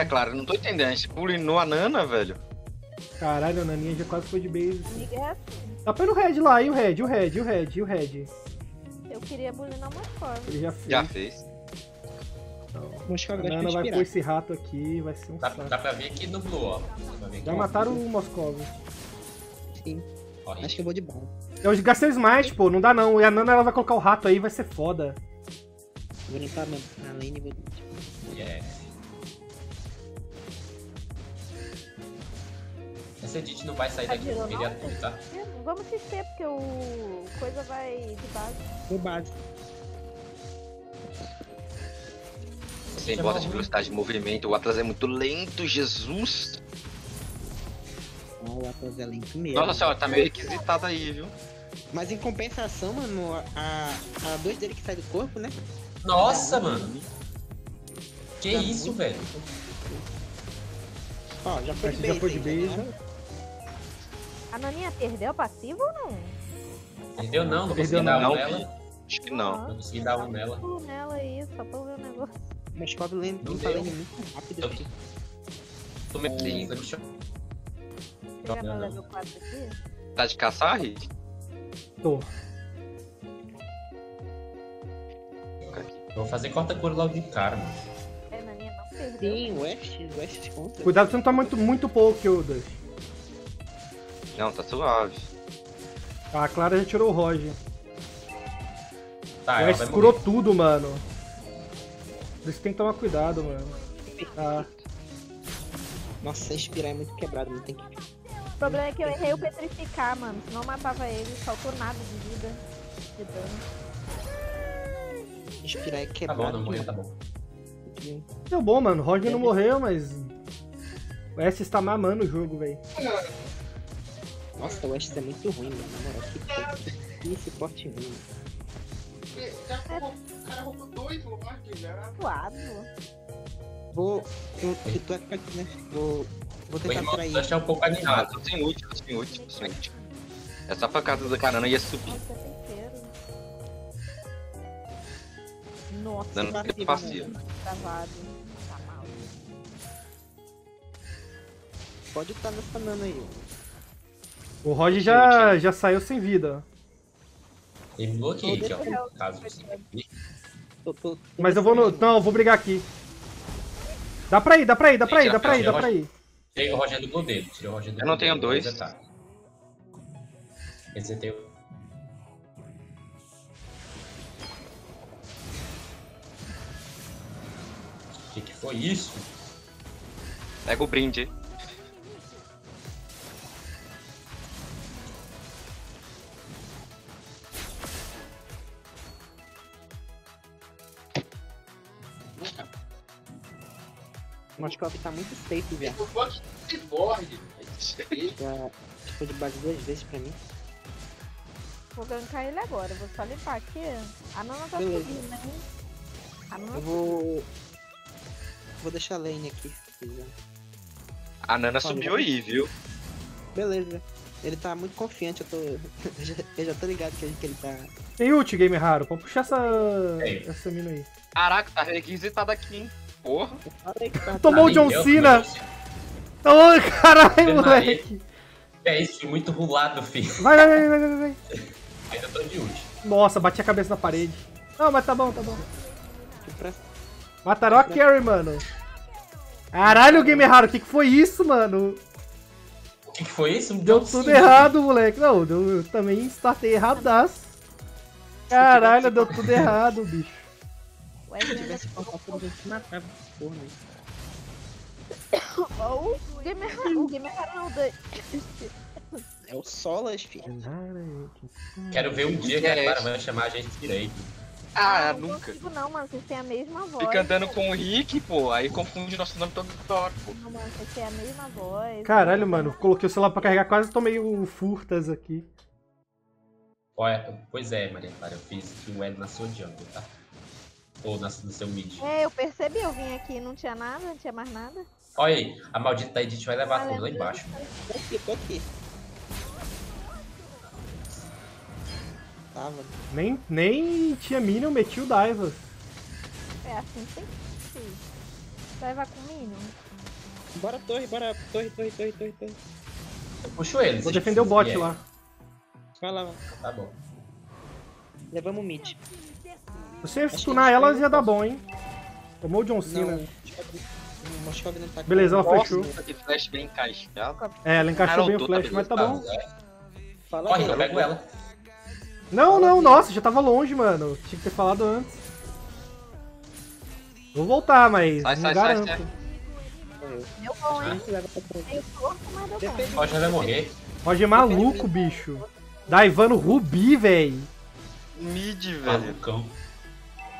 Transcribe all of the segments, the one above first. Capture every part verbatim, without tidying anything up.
é, claro, não tô entendendo. A gente bulinou a Nana, velho. Caralho, a Naninha já quase foi de base. Tá pelo Red lá, e o Red, o Red, o Red, o Red. Eu queria bulinar uma forma. Ele já fez. Já fez. Então, acho que a Nana vai pôr esse rato aqui, vai ser um dá, saco. Dá pra ver que nublou, ó. Já mataram o Moscov. Sim. Corre. Acho que eu vou de bala. Eu gastei o smite, pô, não dá não. E a Nana ela vai colocar o rato aí, vai ser foda. Vou limpar mesmo. A lane vou limpar. Yes. Essa edit não vai sair daqui no miniatura, tá? Vamos se ser, porque o coisa vai de base. De base. Sem bota de velocidade de movimento, o Atlas é muito lento, Jesus! O Atlas é lento mesmo. Nossa senhora, tá meio requisitado aí, viu? Mas em compensação, mano, a, a dois dele que sai do corpo, né? Nossa, é, mano! Que tá isso, muito... velho? Ó, oh, já foi de, já base, foi de base, né? A Naninha perdeu o passivo ou não? Perdeu não, não consegui dar um nela. Acho que não. Não consegui dar um nela. Não nela aí, só pra ver o negócio. Mas Cobb lembra, falei muito rápido aqui. Tô me pedindo, bicho. Você já não leva o quatro aqui? Tá de caçar, Rick? Tô. Vou fazer corta-cura logo de cara, mano. É, Naninha não perdeu. Sim, o West, o West conta. Cuidado, você não tá muito, muito pouco, eu Duff. Não, tá suave. Ah, a Clara já tirou o Roger. Tá, o West curou tudo, mano. Por isso tem que tomar cuidado, mano. Tá. Nossa, expirar é muito quebrado, não tem que... O problema é que eu errei o petrificar, mano. Senão eu matava ele, faltou nada de vida. De dano. Expirar é quebrado. Tá bom, não morreu, tá bom. Deu bom, mano. O Roger não morreu, mas... O West está mamando o jogo, velho. Nossa, o West é muito ruim, mano. Na moral, que coisa. Que suporte ruim. O cara roubou dois lugares, né? Suado. Vou. Eu tô aqui, né? Vou. Vou tentar por aí. Vou deixar um pouco animado. Eu tenho útil, eu tenho útil. É só pra casa da carana ia subir. Nossa, dando tempo passivo. Travado. Tá mal. Pode estar nessa nana aí. O Roger já, já saiu sem vida. Ele bloqueia aqui, ó. Caso você... tô, tô, tô Mas eu vou no... Não, eu vou brigar aqui. Dá pra ir, dá pra ir, dá pra ir, dá pra ir, dá pra ir. Tirei o Roger do gol dele. Tirei o Roger do gol. Eu não tenho dois. Esse é teu. Que que foi isso? Pega o brinde. O Moscov tá muito safe, velho. O Moscov de borgue. Já ficou de base duas vezes pra mim. Vou gankar ele agora, vou só limpar aqui. A Nana tá subindo, né? A Nana Eu vou... Vou deixar a lane aqui, se quiser. A Nana Pode subiu ver. aí, viu? Beleza. Ele tá muito confiante, eu tô... eu, já, eu já tô ligado que ele tá... Tem ult, Game Raro. Pode puxar essa... Ei. Essa mina aí. Caraca, tá requisitada aqui, hein? Porra! Tomou o John Cena! Tomou, caralho, moleque! É isso, muito rolado, filho. Vai, vai, vai, vai, vai. Ainda tô de ult. Nossa, bati a cabeça na parede. Não, mas tá bom, tá bom. Mataram a Carrie, mano. Caralho, Game Raro, o que que foi isso, mano? O que que foi isso? Deu tudo errado, moleque. Não, eu também startei erradaço. Caralho, deu tudo errado, bicho. O tivesse matava, porra. O Gamer é o Solas, filho. Quero ver um dia que a Clara vai chamar a gente direito. Ah, não, nunca. Não, não, mano, vocês têm a mesma voz. Fica andando com o Rick, pô, aí confunde nosso nome todo hora, pô. Não, mano, vocês têm a mesma voz. Caralho, mano, coloquei o celular pra carregar, quase tomei o furtas aqui. Olha, pois é, Maria Clara, eu fiz que o Ed nasceu de jungle, tá? Ou no seu mid. É, eu percebi, eu vim aqui, não tinha nada, não tinha mais nada. Olha aí, a maldita da Edith vai levar tudo lá embaixo. Tô aqui, tô aqui. Tava. Nem, nem tinha Minion, meti o Diva. É assim, tem que ser. Vai levar com Minion? Bora torre, bora torre, torre, torre, torre, torre. Eu puxo eles. Vou defender o bot lá. Vai lá, mano. Tá bom. Levamos o mid. Você stunar elas ia dar bom, hein? Tomou o John Cena. Beleza, ela fechou. De flash bem encaixado. É, ela encaixou bem o flash, mas tá bom. Corre, eu pego ela. Não, não, nossa, já tava longe, mano. Tinha que ter falado antes. Vou voltar, mas não garanto. Deu bom, hein? Roger vai morrer. Roger é maluco, bicho. Daivando Rubi, véi. Mid, velho.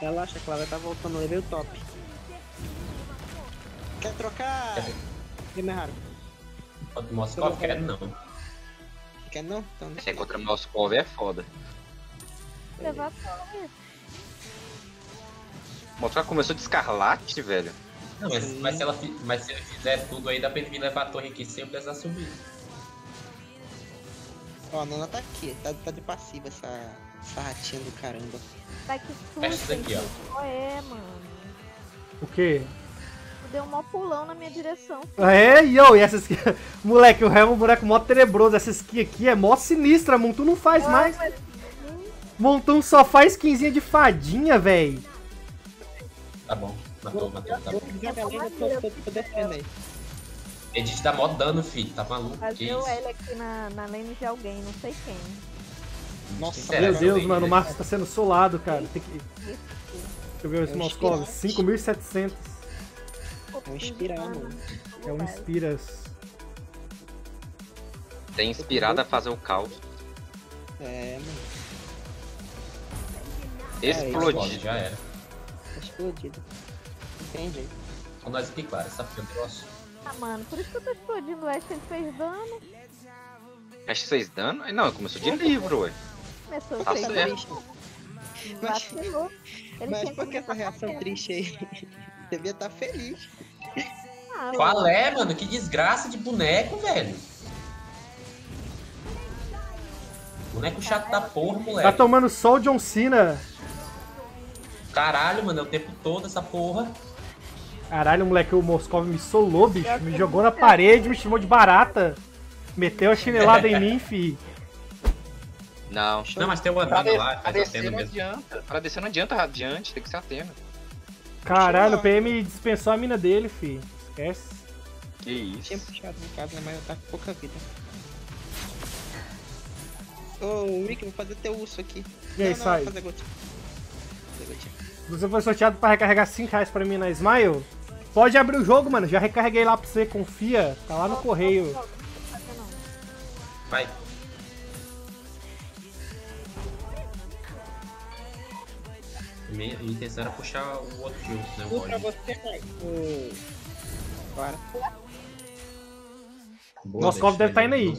Relaxa, Clara, tá voltando. Levei o top. Quer trocar? Game errado. Pode mostrar o que quer, não. Quer não? Então, não. Você contra o nosso cover é foda. Levar cover. Mostrar começou de escarlate, velho. Não, mas, mas, se ela, mas se ele fizer tudo aí, dá pra ele vir levar a torre aqui sem eu precisar subir. Ó, a Nana tá aqui, tá, tá de passiva essa, essa ratinha do caramba. Tá que susto. Essa daqui, ó. Oh, é, mano. O quê? Deu um mó pulão na minha direção. É, yo, e essa skin... Moleque, o Hell é um boneco mó tenebroso. Essa skin aqui é mó sinistra, Moonton não faz ah, mais. Mas... Moonton só faz skinzinha de fadinha, véi. Tá bom. Matou, matou, tá bom. Edith dá mó dano, filho, tá maluco. Fazia o L aqui na, na lane de alguém, não sei quem. Nossa, Será meu Deus, mano, o Marcos tá sendo solado, cara. Tem que... Deixa eu ver esse Moscov, cinco mil e setecentos. É um Inspira, mano. É um Inspiras. Tem inspirado a fazer o caos. É, mano. Explodido, já era. Explodido. Entendi. Então nós aqui, claro, essa fica grossa. Ah, mano, por isso que eu tô explodindo, o Ash fez dano. Ash fez dano? Não, começou de livro, ué. Começou tá certo. Mas, Mas por que essa reação terra. triste aí? Devia estar tá feliz. Ah, Qual é, mano? Que desgraça de boneco, velho. Boneco chato da porra, moleque. Tá tomando só o John Cena. Caralho, mano, é o tempo todo essa porra. Caralho, moleque, o Moscov me solou, bicho. Me jogou na parede, me chamou de barata. Meteu a chinelada em mim, fi. Não. Não, mas tem o Atena lá. Pra descer não adianta. Pra descer não adianta adiante, tem que ser Atena. Caralho, o P M dispensou a mina dele, fi. Esquece. Que isso. Tinha puxado em casa, mas eu tava com pouca vida. Ô, oh, Rick, vou fazer teu urso aqui. E aí, não, não, sai. Vou fazer gotinha. Vou fazer gotinha. Você foi sorteado pra recarregar cinco reais pra mim na Smile? Pode abrir o jogo, mano. Já recarreguei lá pra você, confia. Tá lá no correio. Vai. A intenção era puxar o outro jogo, né? Vou pra você, Mike. Bora. Nosso copo deve estar indo aí.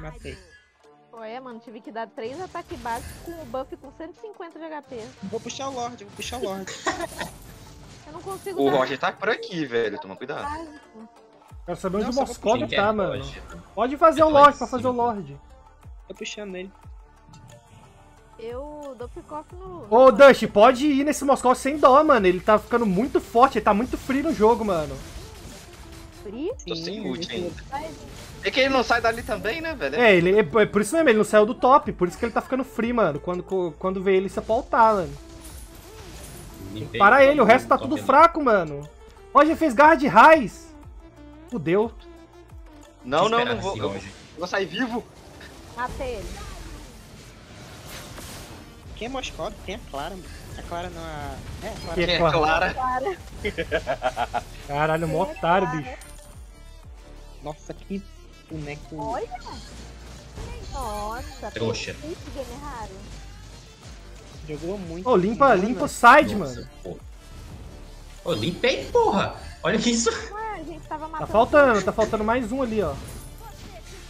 Matei. Ué, mano, tive que dar três ataques básicos com o buff com cento e cinquenta de H P. Vou puxar o Lorde, vou puxar o Lorde. Eu não consigo. O Roger tá por aqui, velho, toma cuidado. Quero saber onde o Moscov tá, mano. Pode fazer o Lorde, pra fazer o Lorde. Tô puxando ele. Eu dou pick-off no... Ô, Dush, pode ir nesse Moscov sem dó, mano. Ele tá ficando muito forte, ele tá muito free no jogo, mano. Free? Tô sem ult ainda. É que ele não sai dali também, né, velho? É, ele, é por isso mesmo, ele não saiu do top, por isso que ele tá ficando free, mano. Quando, quando vê ele se apaltar, mano. Para ele, o resto tá tudo fraco, mano. Ó, já fez garra de raiz. Fudeu. Não, não, não vou. Eu vou sair vivo. Matei ele. Quem é Moscov? Tem a Clara, mano. A Clara não a... É, a Clara. É Clara. Clara. Caralho, mó otário, bicho. Nossa, que boneco... Olha! Nossa, trouxa. Jogou muito. Ô, oh, limpa, limpa, limpa o side, nossa, mano. Ô, oh, limpei, porra! Olha que isso! Ué, a gente tava matando. Tá faltando, tá faltando mais um ali, ó.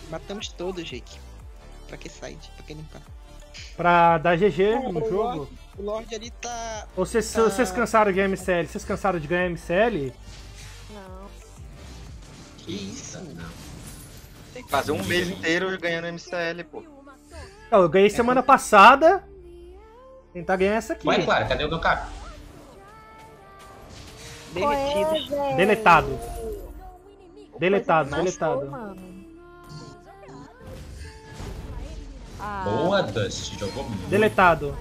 Matamos todos, Jake. Pra que side? Pra que limpar? Pra dar G G oh, no o jogo. Lorde, o Lorde ali tá... Ou vocês, tá... vocês cansaram de ganhar M C L? Vocês cansaram de ganhar M C L? Não. Que isso? Não. Tem que fazer um mês inteiro ganhando M C L, pô. Não, eu ganhei semana passada. Tentar ganhar essa aqui. Vai, claro, cadê o meu cara? Demitido. É, deletado. Deletado, deletado. Ah. Boa, Dust. Jogou muito. Deletado.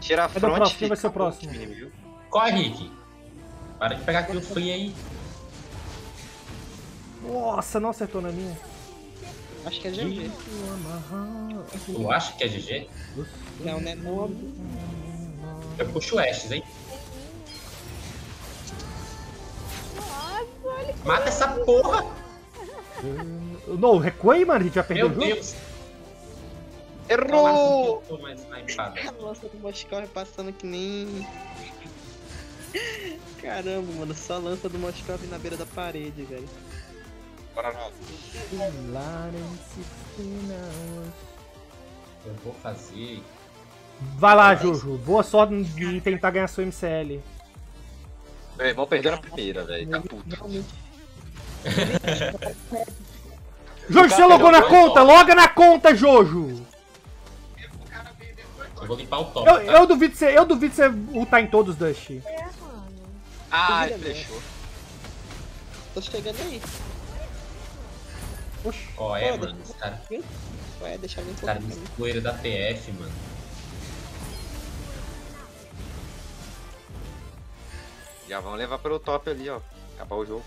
Tira a front. Vai fica ser o próximo. Diminuiu. Corre, Rick. Para de pegar aqui o free aí. Nossa, não acertou na minha. Acho que é G G. Tu acha que é G G? Não, não é novo. Eu puxo o Ashes, hein? Nossa, olha que mata essa porra! Não, recuei, mano. A gente vai perder o jogo. Meu Deus! Errou! Nossa, o Moshikau repassando que nem... Caramba, mano. Só a lança do Moshikau na beira da parede, velho. Bora nós. Eu vou fazer... Vai lá, Jojo. Boa sorte em tentar ganhar sua M C L. Meu irmão perdeu na primeira, velho. Tá puto. Jojo, você logou na conta! Loga na conta, Jojo! Eu vou limpar o top. Eu, tá? eu duvido de você, eu duvido de você lutar em todos, Dust. Ah, ele fechou. Tô chegando aí. Oxi. Ó, oh, é, oh, mano, esse cara. Ué, deixa eu ver um pouco. Cara, miscoeiro da P F, mano. Já vão levar pelo top ali, ó. Acabar o jogo.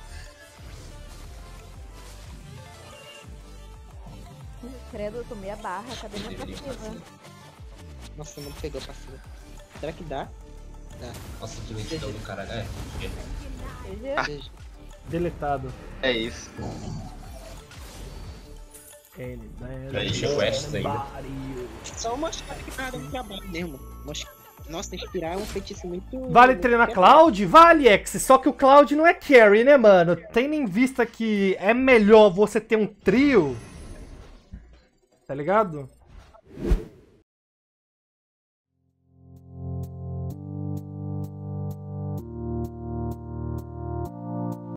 Credo, eu tomei a barra, cadê minha passiva? Nossa, não pegou a passiva. Será que dá? Dá. Nossa, que lentidão do caralho. É. Ah. Deletado. É isso. Ele, né? Deixa o Ashes ainda. Só uma chave que cara não trabalha mesmo. Nossa, inspirar é um feitiço muito... Vale treinar Cloud? Vale, X. Só que o Cloud não é carry, né, mano? Tendo em vista que é melhor você ter um trio... Tá ligado?